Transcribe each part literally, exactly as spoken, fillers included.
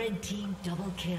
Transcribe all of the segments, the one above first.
Red team double kill.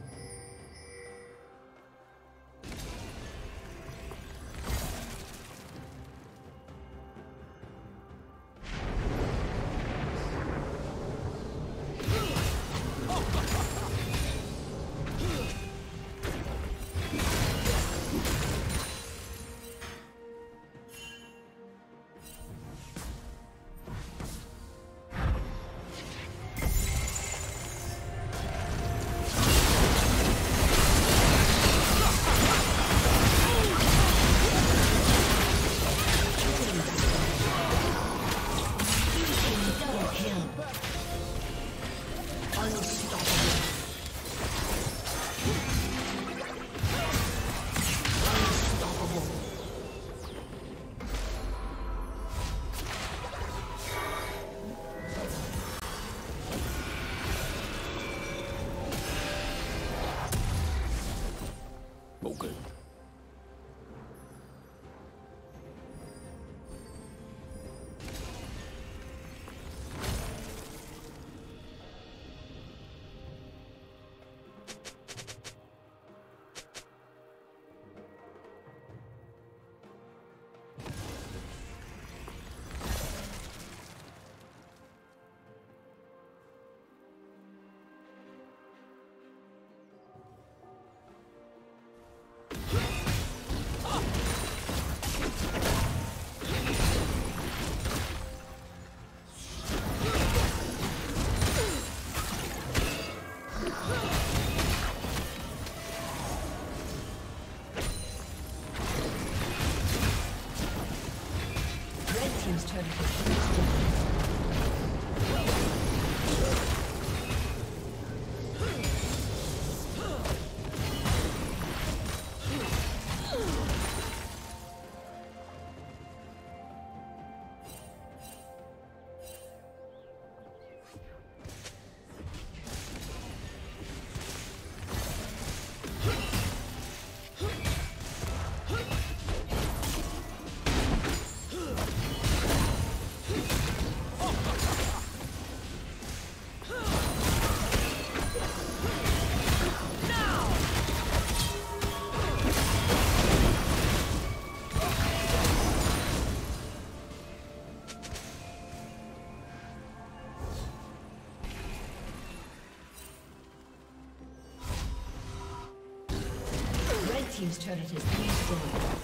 Team's turret has been destroyed.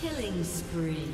Killing spree.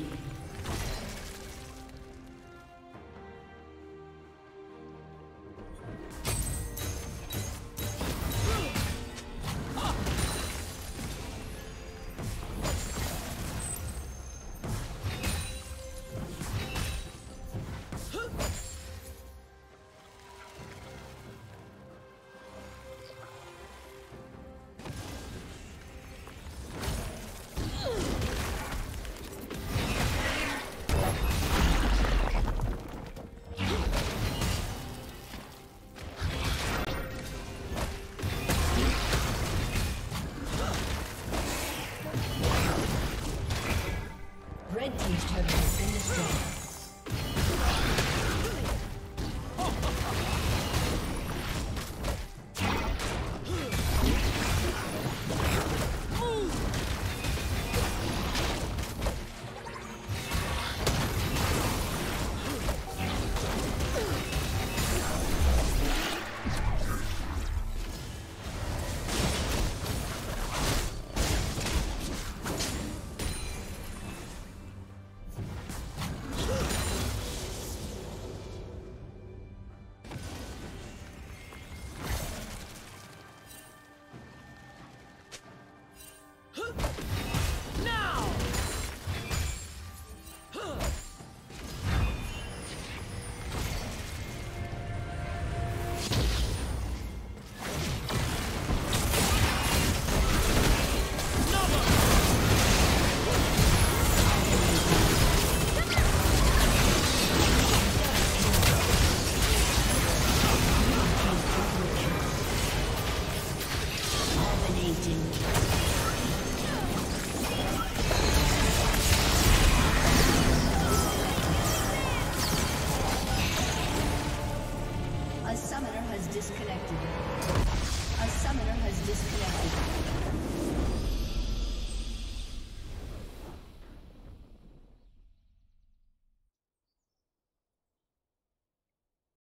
A summoner has disconnected.